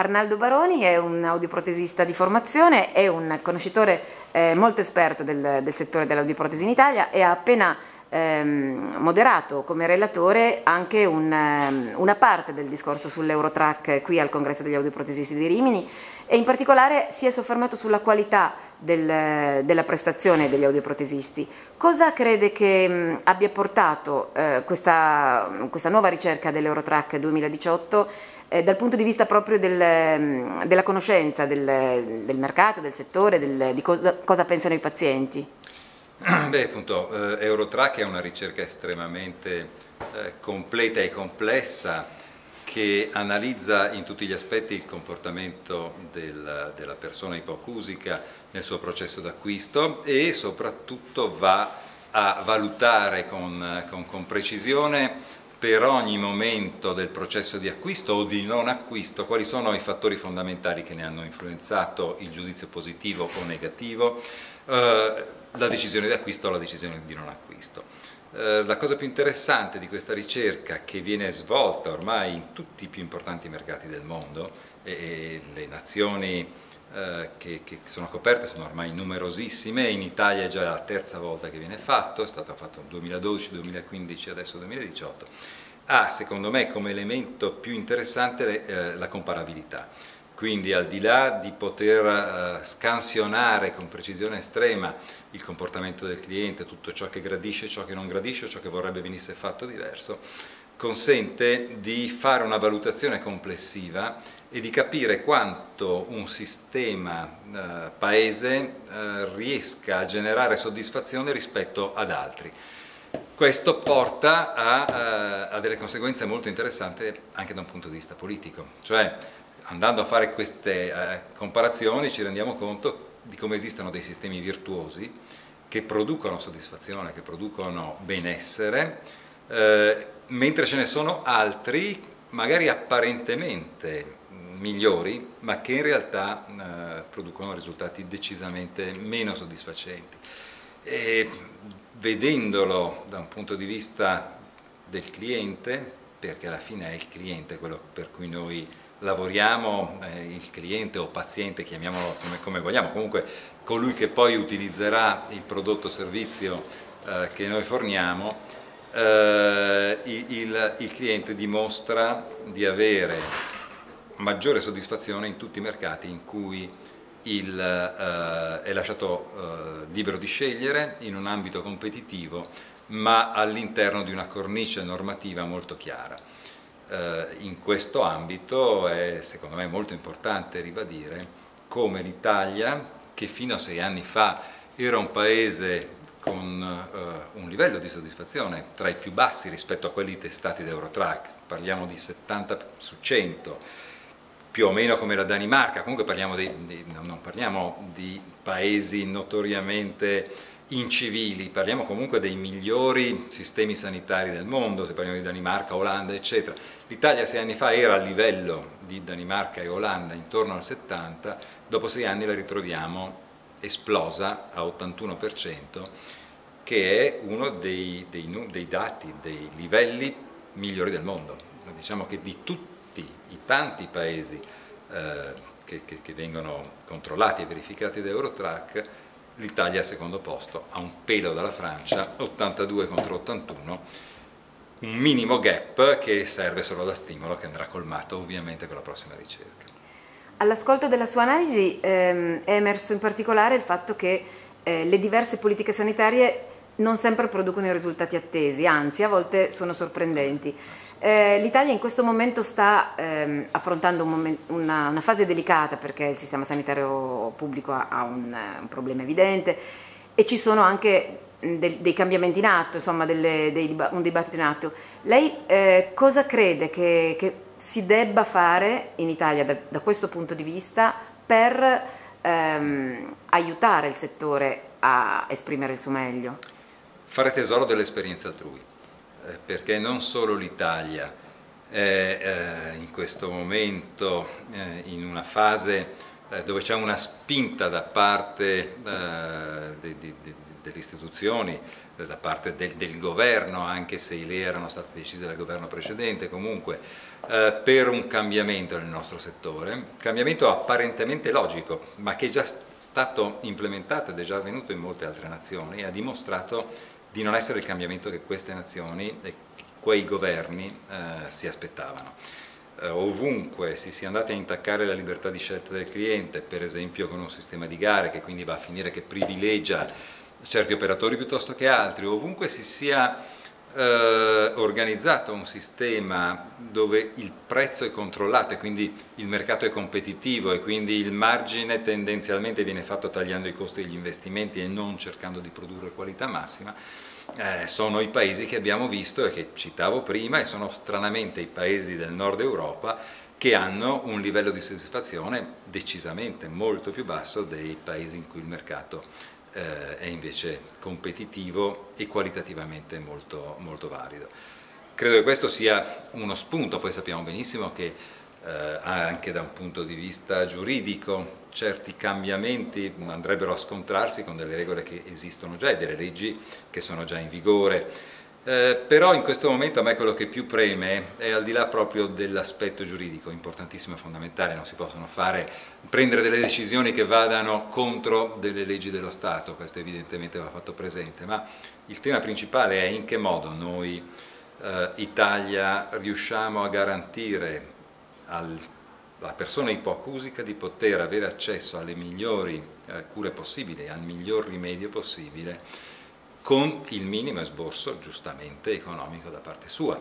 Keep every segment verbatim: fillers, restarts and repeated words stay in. Arnaldo Baroni è un audioprotesista di formazione, è un conoscitore eh, molto esperto del, del settore dell'audioprotesi in Italia e ha appena ehm, moderato come relatore anche un, ehm, una parte del discorso sull'Eurotrack qui al Congresso degli Audioprotesisti di Rimini, e in particolare si è soffermato sulla qualità del, della prestazione degli audioprotesisti. Cosa crede che mh, abbia portato eh, questa, questa nuova ricerca dell'Eurotrack duemiladiciotto? Eh, dal punto di vista proprio del, della conoscenza del, del mercato, del settore, del, di cosa, cosa pensano i pazienti? Beh, appunto, eh, Eurotrack è una ricerca estremamente eh, completa e complessa, che analizza in tutti gli aspetti il comportamento del, della persona ipoacusica nel suo processo d'acquisto e soprattutto va a valutare con, con, con precisione per ogni momento del processo di acquisto o di non acquisto, quali sono i fattori fondamentali che ne hanno influenzato il giudizio positivo o negativo, eh, la decisione di acquisto o la decisione di non acquisto. Eh, la cosa più interessante di questa ricerca, che viene svolta ormai in tutti i più importanti mercati del mondo, e, e le nazioni eh, che, che sono coperte sono ormai numerosissime, in Italia è già la terza volta che viene fatto, è stato fatto nel duemiladodici, duemilaquindici, adesso duemiladiciotto, ha secondo me come elemento più interessante le, eh, la comparabilità. Quindi, al di là di poter eh, scansionare con precisione estrema il comportamento del cliente, tutto ciò che gradisce, ciò che non gradisce, ciò che vorrebbe venisse fatto diverso, consente di fare una valutazione complessiva e di capire quanto un sistema eh, paese eh, riesca a generare soddisfazione rispetto ad altri. Questo porta a, a delle conseguenze molto interessanti anche da un punto di vista politico, cioè andando a fare queste eh, comparazioni ci rendiamo conto di come esistono dei sistemi virtuosi che producono soddisfazione, che producono benessere, eh, mentre ce ne sono altri magari apparentemente migliori, ma che in realtà eh, producono risultati decisamente meno soddisfacenti. E vedendolo da un punto di vista del cliente, perché alla fine è il cliente quello per cui noi lavoriamo, eh, il cliente o paziente, chiamiamolo come, come vogliamo, comunque colui che poi utilizzerà il prodotto o servizio eh, che noi forniamo, eh, il, il cliente dimostra di avere maggiore soddisfazione in tutti i mercati in cui il, eh, è lasciato eh, libero di scegliere in un ambito competitivo, ma all'interno di una cornice normativa molto chiara. In questo ambito è secondo me molto importante ribadire come l'Italia, che fino a sei anni fa era un paese con un livello di soddisfazione tra i più bassi rispetto a quelli testati da Eurotrack, parliamo di settanta su cento, più o meno come la Danimarca, comunque parliamo di, di, non parliamo di paesi notoriamente incivili, parliamo comunque dei migliori sistemi sanitari del mondo, se parliamo di Danimarca, Olanda, eccetera. L'Italia sei anni fa era a livello di Danimarca e Olanda, intorno al settanta, dopo sei anni la ritroviamo esplosa a ottantuno per cento, che è uno dei, dei, dei dati, dei livelli migliori del mondo. Diciamo che di tutti i tanti paesi eh, che, che, che vengono controllati e verificati da Eurotrack, l'Italia al secondo posto, a un pelo dalla Francia, ottantadue contro ottantuno, un minimo gap che serve solo da stimolo, che andrà colmato ovviamente con la prossima ricerca. All'ascolto della sua analisi ehm, è emerso in particolare il fatto che eh, le diverse politiche sanitarie non sempre producono i risultati attesi, anzi a volte sono sorprendenti. Eh, L'Italia in questo momento sta ehm, affrontando un moment, una, una fase delicata, perché il sistema sanitario pubblico ha, ha un, un problema evidente e ci sono anche de, dei cambiamenti in atto, insomma delle, dei, un dibattito in atto. Lei eh, cosa crede che, che si debba fare in Italia da, da questo punto di vista per ehm, aiutare il settore a esprimere il suo meglio? Fare tesoro dell'esperienza altrui, perché non solo l'Italia è in questo momento in una fase dove c'è una spinta da parte delle istituzioni da parte del, del governo, anche se le idee erano state decise dal governo precedente, comunque eh, per un cambiamento nel nostro settore, cambiamento apparentemente logico, ma che è già stato implementato ed è già avvenuto in molte altre nazioni e ha dimostrato di non essere il cambiamento che queste nazioni e quei governi eh, si aspettavano. Eh, ovunque si sia andati a intaccare la libertà di scelta del cliente, per esempio con un sistema di gare che quindi va a finire che privilegia certi operatori piuttosto che altri, ovunque si sia eh, organizzato un sistema dove il prezzo è controllato e quindi il mercato è competitivo e quindi il margine tendenzialmente viene fatto tagliando i costi degli investimenti e non cercando di produrre qualità massima, eh, sono i paesi che abbiamo visto e che citavo prima, e sono stranamente i paesi del nord Europa che hanno un livello di soddisfazione decisamente molto più basso dei paesi in cui il mercato Eh, è invece competitivo e qualitativamente molto, molto valido. Credo che questo sia uno spunto, poi sappiamo benissimo che eh, anche da un punto di vista giuridico certi cambiamenti andrebbero a scontrarsi con delle regole che esistono già e delle leggi che sono già in vigore, eh, però in questo momento a me quello che più preme è, al di là proprio dell'aspetto giuridico, importantissimo e fondamentale, non si possono fare prendere delle decisioni che vadano contro delle leggi dello Stato, questo evidentemente va fatto presente, ma il tema principale è in che modo noi eh, Italia riusciamo a garantire al, alla persona ipoacusica di poter avere accesso alle migliori eh, cure possibili, al miglior rimedio possibile, con il minimo esborso giustamente economico da parte sua.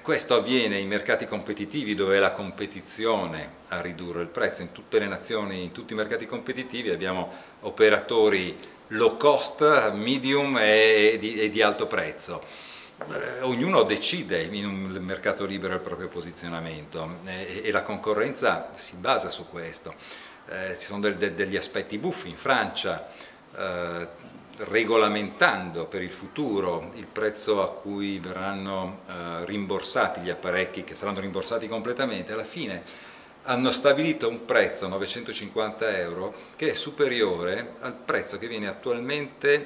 Questo avviene in mercati competitivi dove è la competizione a ridurre il prezzo. In tutte le nazioni, in tutti i mercati competitivi abbiamo operatori low cost, medium e di, e di alto prezzo. Eh, ognuno decide in un mercato libero il proprio posizionamento eh, e la concorrenza si basa su questo. Eh, ci sono del, del, degli aspetti buffi in Francia. Eh, regolamentando per il futuro il prezzo a cui verranno eh, rimborsati gli apparecchi, che saranno rimborsati completamente, alla fine hanno stabilito un prezzo a novecentocinquanta euro che è superiore al prezzo che viene attualmente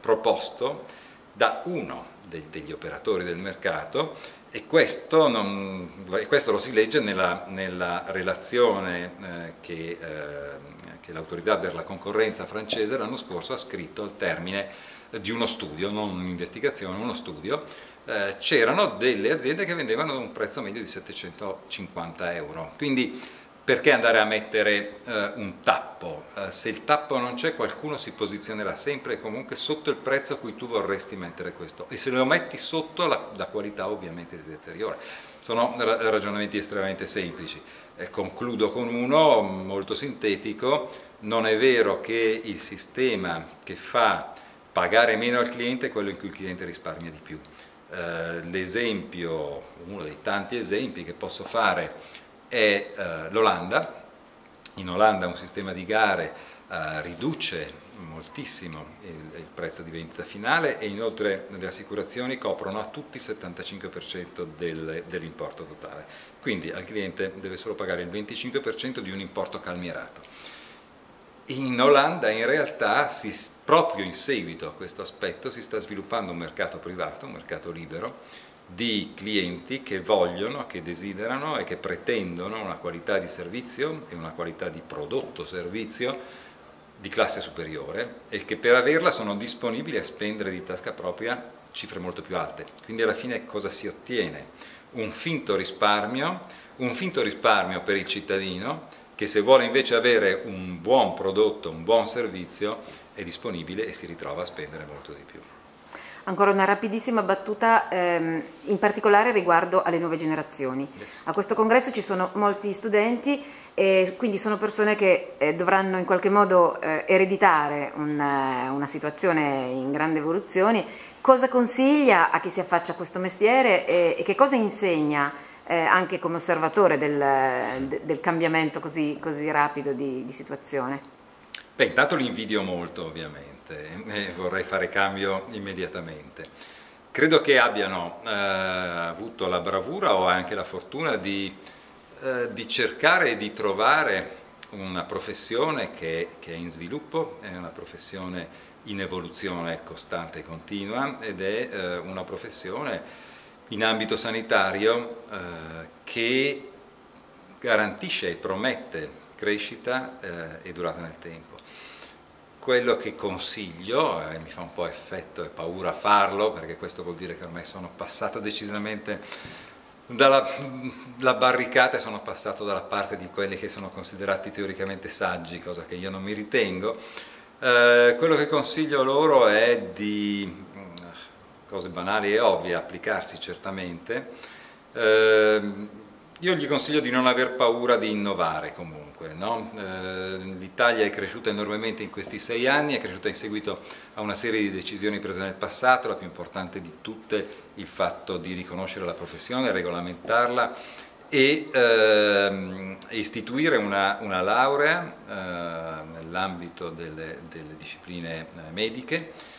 proposto da uno dei, degli operatori del mercato, e questo, non, e questo lo si legge nella, nella relazione eh, che eh, che l'autorità per la concorrenza francese l'anno scorso ha scritto al termine di uno studio, non un'investigazione, uno studio. Eh, c'erano delle aziende che vendevano ad un prezzo medio di settecentocinquanta euro, quindi perché andare a mettere eh, un tappo? Eh, se il tappo non c'è, qualcuno si posizionerà sempre e comunque sotto il prezzo a cui tu vorresti mettere questo, e se lo metti sotto la, la qualità ovviamente si deteriora. Sono ragionamenti estremamente semplici. Eh, concludo con uno molto sintetico: non è vero che il sistema che fa pagare meno al cliente è quello in cui il cliente risparmia di più. Eh, l'esempio, uno dei tanti esempi che posso fare è eh, l'Olanda. In Olanda un sistema di gare eh, riduce moltissimo il, il prezzo di vendita finale, e inoltre le assicurazioni coprono a tutti il settantacinque per cento del, dell'importo totale, quindi al cliente deve solo pagare il venticinque per cento di un importo calmierato. In Olanda in realtà, si, proprio in seguito a questo aspetto, si sta sviluppando un mercato privato, un mercato libero, di clienti che vogliono, che desiderano e che pretendono una qualità di servizio e una qualità di prodotto-servizio di classe superiore, e che per averla sono disponibili a spendere di tasca propria cifre molto più alte. Quindi alla fine cosa si ottiene? Un finto risparmio, un finto risparmio per il cittadino, che se vuole invece avere un buon prodotto, un buon servizio, è disponibile e si ritrova a spendere molto di più. Ancora una rapidissima battuta, ehm, in particolare riguardo alle nuove generazioni. Yes. A questo congresso ci sono molti studenti, e quindi sono persone che eh, dovranno in qualche modo eh, ereditare una, una situazione in grande evoluzione. Cosa consiglia a chi si affaccia a questo mestiere, e, e che cosa insegna eh, anche come osservatore del, del cambiamento così, così rapido di, di situazione? Beh, intanto li invidio molto ovviamente, e vorrei fare cambio immediatamente. Credo che abbiano eh, avuto la bravura o anche la fortuna di di cercare e di trovare una professione che, che è in sviluppo, è una professione in evoluzione costante e continua ed è eh, una professione in ambito sanitario eh, che garantisce e promette crescita eh, e durata nel tempo. Quello che consiglio, eh, mi fa un po' effetto e paura a farlo, perché questo vuol dire che ormai sono passato decisamente dalla la barricata e sono passato dalla parte di quelli che sono considerati teoricamente saggi, cosa che io non mi ritengo, eh, quello che consiglio loro è di, cose banali e ovvie, applicarsi certamente. Eh, io gli consiglio di non aver paura di innovare comunque, no? Eh, l'Italia è cresciuta enormemente in questi sei anni, è cresciuta in seguito a una serie di decisioni prese nel passato, la più importante di tutte il fatto di riconoscere la professione, regolamentarla e eh, istituire una, una laurea eh, nell'ambito delle, delle discipline mediche,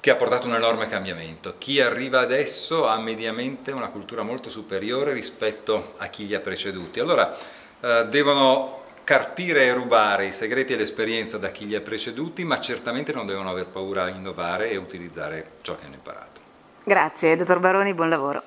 che ha portato un enorme cambiamento. Chi arriva adesso ha mediamente una cultura molto superiore rispetto a chi li ha preceduti. Allora eh, devono carpire e rubare i segreti e l'esperienza da chi li ha preceduti, ma certamente non devono aver paura a innovare e utilizzare ciò che hanno imparato. Grazie, dottor Baroni, buon lavoro.